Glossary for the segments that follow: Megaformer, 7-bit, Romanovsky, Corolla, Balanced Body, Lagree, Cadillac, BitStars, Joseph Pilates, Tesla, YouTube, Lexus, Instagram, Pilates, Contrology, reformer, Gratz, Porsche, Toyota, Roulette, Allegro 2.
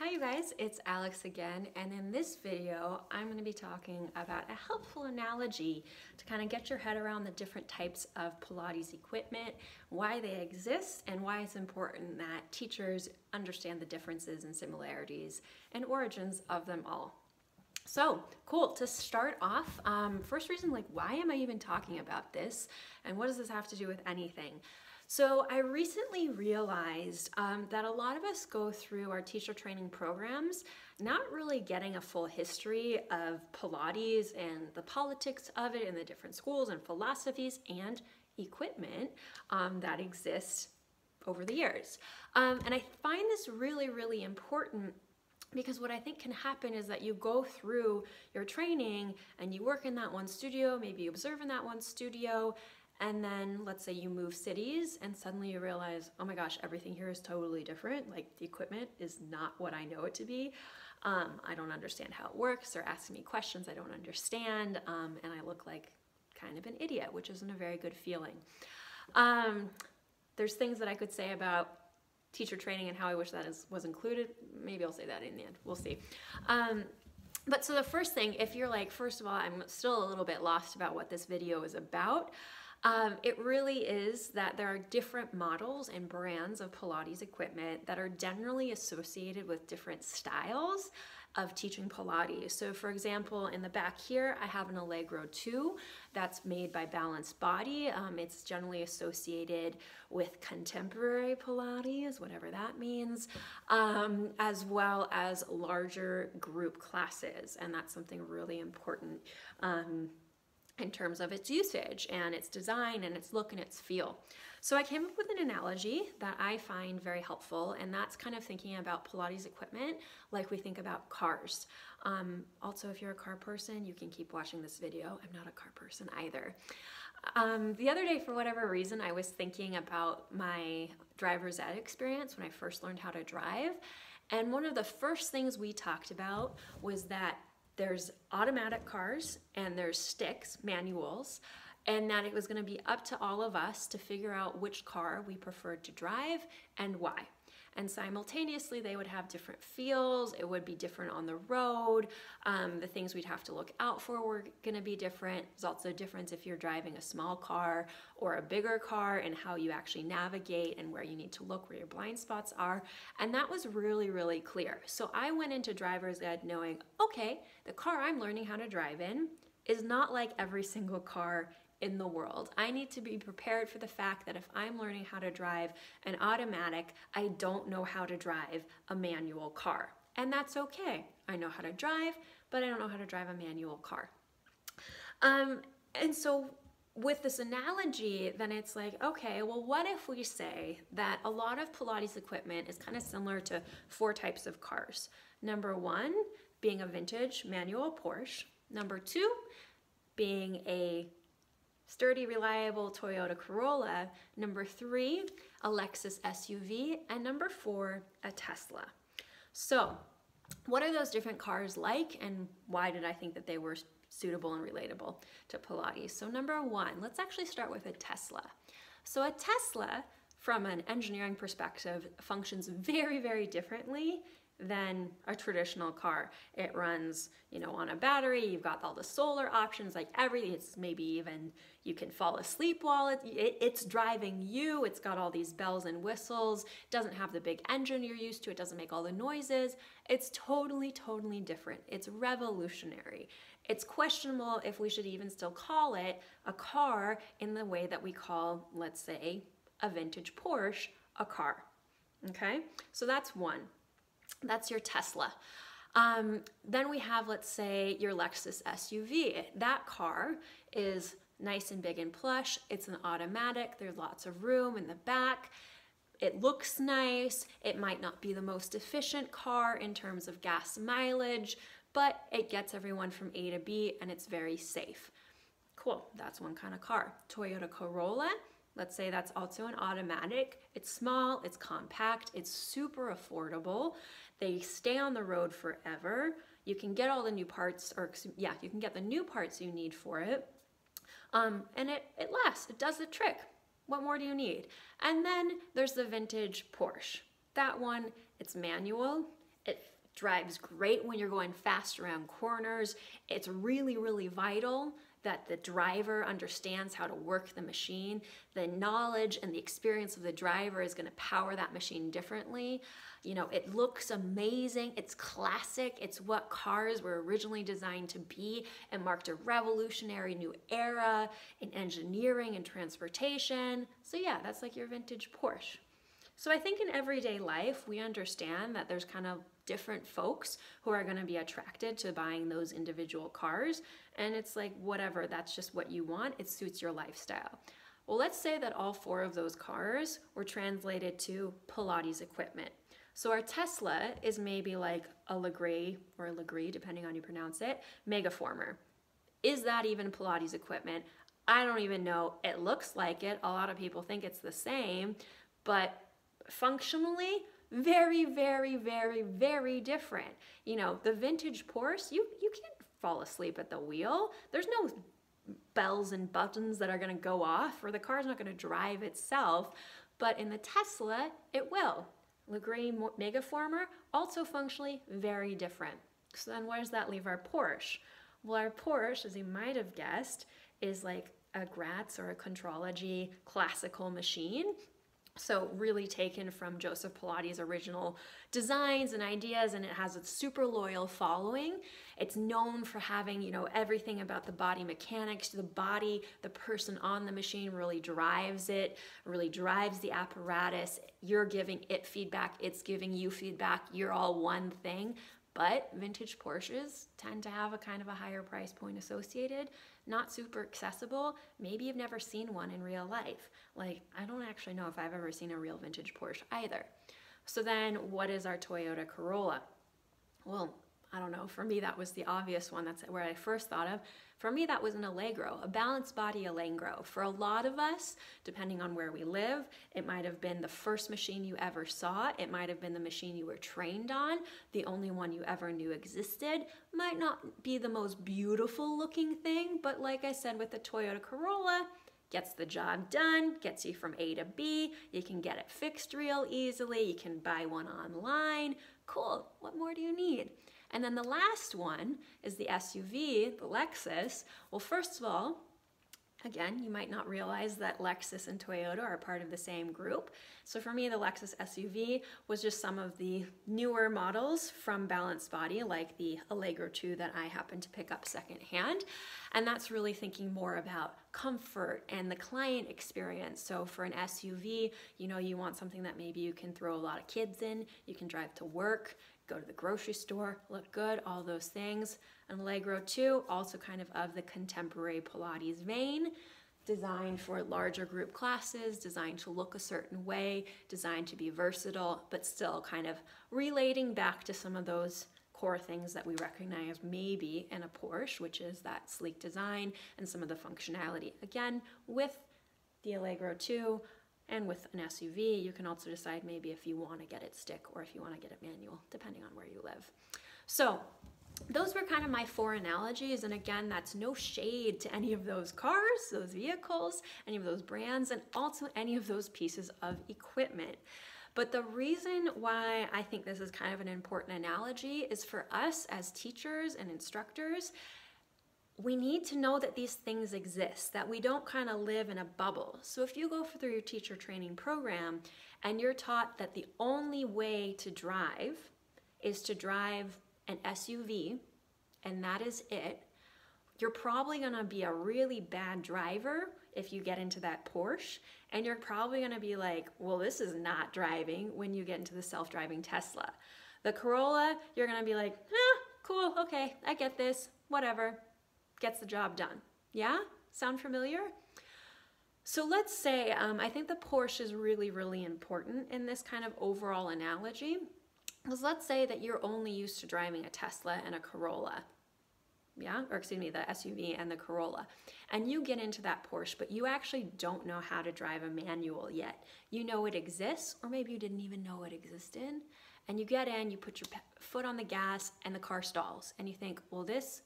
Hi you guys, it's Alex again, and in this video I'm going to be talking about a helpful analogy to kind of get your head around the different types of Pilates equipment, why they exist, and why it's important that teachers understand the differences and similarities and origins of them all. So cool, to start off, first reason, like, why am I even talking about this and what does this have to do with anything? So I recently realized that a lot of us go through our teacher training programs not really getting a full history of Pilates and the politics of it and the different schools and philosophies and equipment that exists over the years. And I find this really, really important because what I think can happen is that you go through your training and you work in that one studio, maybe you observe in that one studio, and then let's say you move cities and suddenly you realize, oh my gosh, everything here is totally different. Like, the equipment is not what I know it to be. I don't understand how it works. They're asking me questions I don't understand. And I look like kind of an idiot, which isn't a very good feeling. There's things that I could say about teacher training and how I wish that was included. Maybe I'll say that in the end, we'll see. But so the first thing, if you're like, first of all, I'm still a little bit lost about what this video is about. It really is that there are different models and brands of Pilates equipment that are generally associated with different styles of teaching Pilates. So for example, in the back here, I have an Allegro 2 that's made by Balanced Body. It's generally associated with contemporary Pilates, whatever that means, as well as larger group classes. And that's something really important in terms of its usage and its design and its look and its feel. So I came up with an analogy that I find very helpful, and that's kind of thinking about Pilates equipment like we think about cars. Also, if you're a car person, you can keep watching this video. I'm not a car person either. The other day, for whatever reason, I was thinking about my driver's ed experience when I first learned how to drive. And one of the first things we talked about was that there's automatic cars and there's sticks, manuals, and that it was going to be up to all of us to figure out which car we preferred to drive and why. And simultaneously, they would have different feels, it would be different on the road, the things we'd have to look out for were going to be different. There's also a difference if you're driving a small car or a bigger car and how you actually navigate and where you need to look, where your blind spots are. And that was really, really clear. So I went into driver's ed knowing, okay, the car I'm learning how to drive in is not like every single car in the world. I need to be prepared for the fact that if I'm learning how to drive an automatic, I don't know how to drive a manual car. And that's okay. I know how to drive, but I don't know how to drive a manual car. And so with this analogy, then it's like, okay, well, what if we say that a lot of Pilates equipment is kind of similar to four types of cars? Number one, being a vintage manual Porsche. Number two, being a sturdy, reliable Toyota Corolla. Number three, a Lexus SUV. And number four, a Tesla. So what are those different cars like, and why did I think that they were suitable and relatable to Pilates? So number one, let's actually start with a Tesla. So a Tesla, from an engineering perspective, functions very, very differently than a traditional car. It runs, you know, on a battery, you've got all the solar options, like everything. It's maybe even, you can fall asleep while it's driving you. It's got all these bells and whistles. It doesn't have the big engine you're used to. It doesn't make all the noises. It's totally, totally different. It's revolutionary. It's questionable if we should even still call it a car in the way that we call, let's say, a vintage Porsche a car. Okay, so that's one. That's your Tesla. Then we have, let's say, your Lexus SUV. That car is nice and big and plush. It's an automatic. There's lots of room in the back. It looks nice. It might not be the most efficient car in terms of gas mileage, but it gets everyone from A to B and it's very safe. Cool, that's one kind of car. Toyota Corolla. Let's say that's also an automatic. It's small, it's compact, it's super affordable. They stay on the road forever. You can get all the new parts, or yeah, you can get the new parts you need for it. And it lasts, it does the trick. What more do you need? And then there's the vintage Porsche. That one, it's manual, It drives great when you're going fast around corners. It's really, really vital that the driver understands how to work the machine. The knowledge and the experience of the driver is gonna power that machine differently. You know, it looks amazing, it's classic, it's what cars were originally designed to be and marked a revolutionary new era in engineering and transportation. So yeah, that's like your vintage Porsche. So I think in everyday life, we understand that there's kind of different folks who are going to be attracted to buying those individual cars, and it's like whatever, that's just what you want, it suits your lifestyle. Well, let's say that all four of those cars were translated to Pilates equipment. So our Tesla is maybe like a Lagree or a Lagree, depending on how you pronounce it, megaformer. Is that even Pilates equipment? I don't even know. It looks like it. A lot of people think it's the same, but functionally, very, very, very, very different. You know, the vintage Porsche, you can't fall asleep at the wheel. There's no bells and buttons that are gonna go off, or the car's not gonna drive itself, but in the Tesla, it will. Lagree megaformer, also functionally very different. So then where does that leave our Porsche? Well, our Porsche, as you might have guessed, is like a Gratz or a Contrology classical machine. So really taken from Joseph Pilates' original designs and ideas, and it has a super loyal following. It's known for having, you know, everything about the body mechanics, the body, the person on the machine really drives it, really drives the apparatus. You're giving it feedback, it's giving you feedback, you're all one thing. But vintage Porsches tend to have a kind of a higher price point associated, not super accessible. Maybe you've never seen one in real life. Like, I don't actually know if I've ever seen a real vintage Porsche either. So then what is our Toyota Corolla? Well, I don't know, for me that was the obvious one, that's where I first thought of. For me that was an Allegro, a Balanced Body Allegro. For a lot of us, depending on where we live, it might have been the first machine you ever saw, it might have been the machine you were trained on, the only one you ever knew existed, might not be the most beautiful looking thing, but like I said with the Toyota Corolla, gets the job done, gets you from A to B, you can get it fixed real easily, you can buy one online, cool, what more do you need? And then the last one is the SUV, the Lexus. Well, first of all, again, you might not realize that Lexus and Toyota are part of the same group. So for me, the Lexus SUV was just some of the newer models from Balanced Body, like the Allegro 2 that I happened to pick up secondhand. And that's really thinking more about comfort and the client experience. So for an SUV, you know, you want something that maybe you can throw a lot of kids in, you can drive to work, go to the grocery store, look good, all those things. And Allegro 2, also kind of the contemporary Pilates vein, designed for larger group classes, designed to look a certain way, designed to be versatile, but still kind of relating back to some of those core things that we recognize maybe in a Porsche, which is that sleek design and some of the functionality. Again, with the Allegro 2 and with an SUV, you can also decide maybe if you want to get it stick or if you want to get it manual, depending on where you live. So those were kind of my four analogies, and again, that's no shade to any of those cars, those vehicles, any of those brands, and also any of those pieces of equipment. But the reason why I think this is kind of an important analogy is for us as teachers and instructors, we need to know that these things exist, that we don't kind of live in a bubble. So if you go through your teacher training program and you're taught that the only way to drive is to drive an SUV, and that is it, you're probably going to be a really bad driver if you get into that Porsche, and you're probably going to be like, well, this is not driving when you get into the self-driving Tesla. The Corolla, you're going to be like, ah, cool, okay, I get this, whatever. Gets the job done. Yeah? Sound familiar? So let's say, I think the Porsche is really, really important in this kind of overall analogy, because let's say that you're only used to driving a Tesla and a Corolla. Yeah? Or excuse me, the SUV and the Corolla. And you get into that Porsche, but you actually don't know how to drive a manual yet. You know it exists, or maybe you didn't even know it existed. And you get in, you put your foot on the gas, and the car stalls. And you think, well, this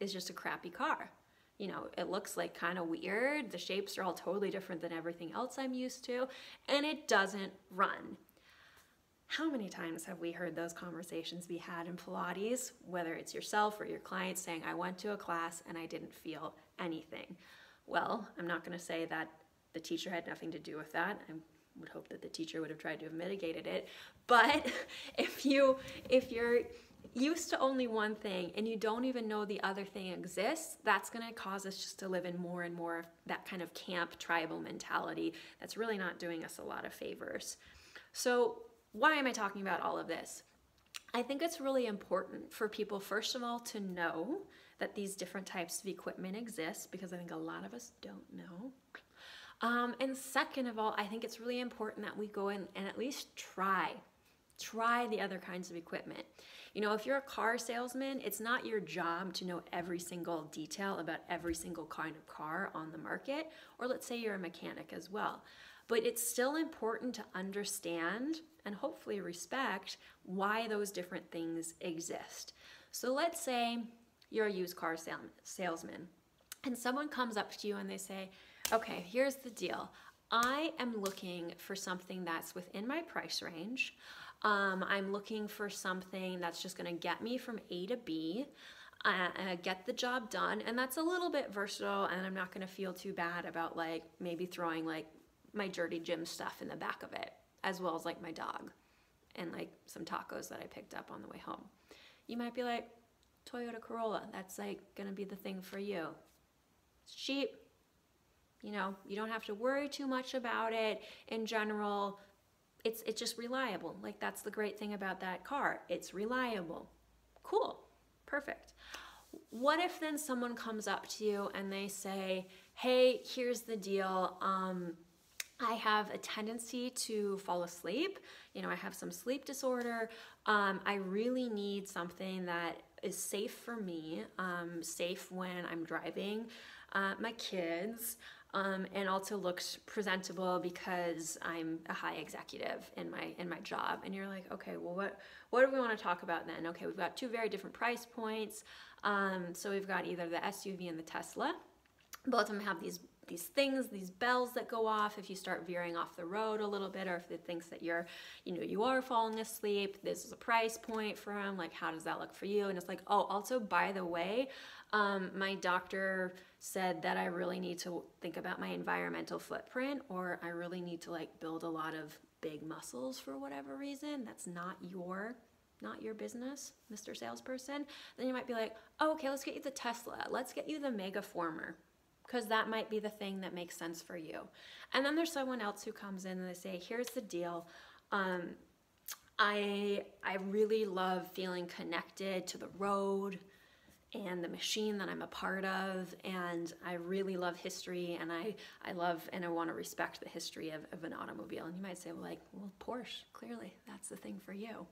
is just a crappy car. You know, it looks like kind of weird, the shapes are all totally different than everything else I'm used to, and it doesn't run. How many times have we heard those conversations be had in Pilates, whether it's yourself or your client saying, I went to a class and I didn't feel anything? Well, I'm not going to say that the teacher had nothing to do with that. I would hope that the teacher would have tried to have mitigated it. But if you're used to only one thing and you don't even know the other thing exists, that's going to cause us just to live in more and more of that kind of camp tribal mentality that's really not doing us a lot of favors. So why am I talking about all of this? I think it's really important for people, first of all, to know that these different types of equipment exist, because I think a lot of us don't know. And second of all, I think it's really important that we go in and at least try the other kinds of equipment. You know, if you're a car salesman, it's not your job to know every single detail about every single kind of car on the market, or let's say you're a mechanic as well. But it's still important to understand and hopefully respect why those different things exist. So let's say you're a used car salesman and someone comes up to you and they say, okay, here's the deal. I am looking for something that's within my price range. I'm looking for something that's just gonna get me from A to B, get the job done, and that's a little bit versatile, and I'm not gonna feel too bad about like maybe throwing like my dirty gym stuff in the back of it, as well as like my dog and like some tacos that I picked up on the way home. You might be like, Toyota Corolla, that's like gonna be the thing for you. It's cheap, you know, you don't have to worry too much about it. In general, it's just reliable. Like, that's the great thing about that car, it's reliable. Cool, perfect. What if then someone comes up to you and they say, hey, here's the deal, I have a tendency to fall asleep. You know, I have some sleep disorder. I really need something that is safe for me, safe when I'm driving my kids, and also looks presentable because I'm a high executive in my job. And you're like, okay, well, what do we want to talk about then? Okay, we've got two very different price points. So we've got either the SUV and the Tesla. Both of them have these things, these bells that go off if you start veering off the road a little bit, or if it thinks that you are falling asleep. This is a price point for them. Like, how does that look for you? And it's like, oh, also, by the way, my doctor said that I really need to think about my environmental footprint, or I really need to like build a lot of big muscles for whatever reason. That's not your business, Mr. Salesperson. Then you might be like, oh, okay, let's get you the Tesla. Let's get you the Megaformer, because that might be the thing that makes sense for you. And then there's someone else who comes in and they say, here's the deal. I really love feeling connected to the road and the machine that I'm a part of, and I really love history, and I want to respect the history of an automobile. And you might say, well, Porsche, clearly that's the thing for you.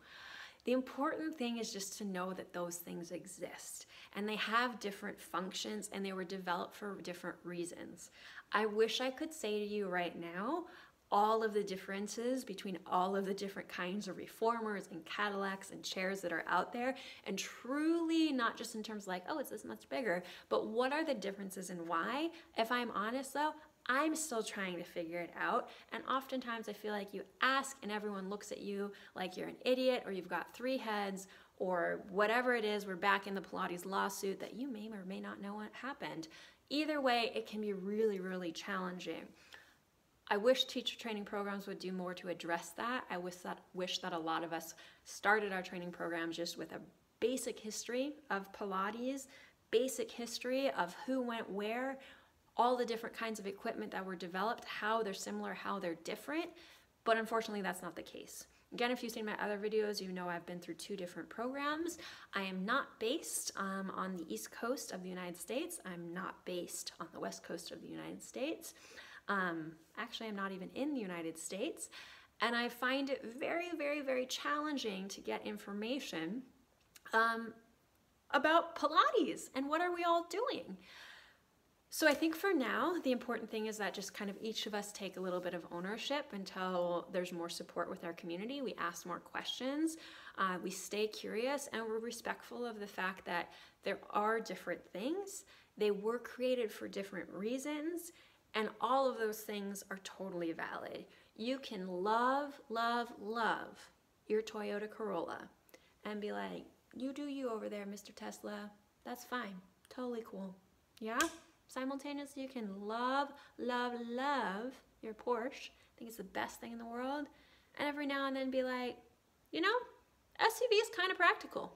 The important thing is just to know that those things exist, and they have different functions, and they were developed for different reasons. I wish I could say to you right now all of the differences between all of the different kinds of reformers and Cadillacs and chairs that are out there, and truly not just in terms of like, oh, it's this much bigger, but what are the differences and why? If I'm honest though, I'm still trying to figure it out, and oftentimes I feel like you ask and everyone looks at you like you're an idiot, or you've got three heads, or whatever it is. We're back in the Pilates lawsuit that you may or may not know what happened. Either way, it can be really, really challenging. I wish teacher training programs would do more to address that. I wish that a lot of us started our training programs just with a basic history of Pilates, basic history of who went where, all the different kinds of equipment that were developed, how they're similar, how they're different, but unfortunately that's not the case. Again, if you've seen my other videos, you know I've been through two different programs. I am not based on the East Coast of the United States. I'm not based on the West Coast of the United States. Actually, I'm not even in the United States. And I find it very, very, very challenging to get information about Pilates and what are we all doing. So I think for now, the important thing is that just kind of each of us take a little bit of ownership until there's more support with our community. We ask more questions, we stay curious, and we're respectful of the fact that there are different things. They were created for different reasons, and all of those things are totally valid. You can love, love, love your Toyota Corolla and be like, you do you over there, Mr. Tesla. That's fine. Totally cool. Yeah? Simultaneously, you can love, love, love your Porsche. I think it's the best thing in the world. And every now and then be like, you know, SUV is kind of practical.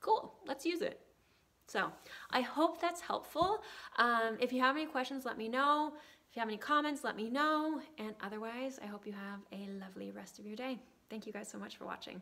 Cool. Let's use it. So I hope that's helpful. If you have any questions, let me know. If you have any comments, let me know. And otherwise, I hope you have a lovely rest of your day. Thank you guys so much for watching.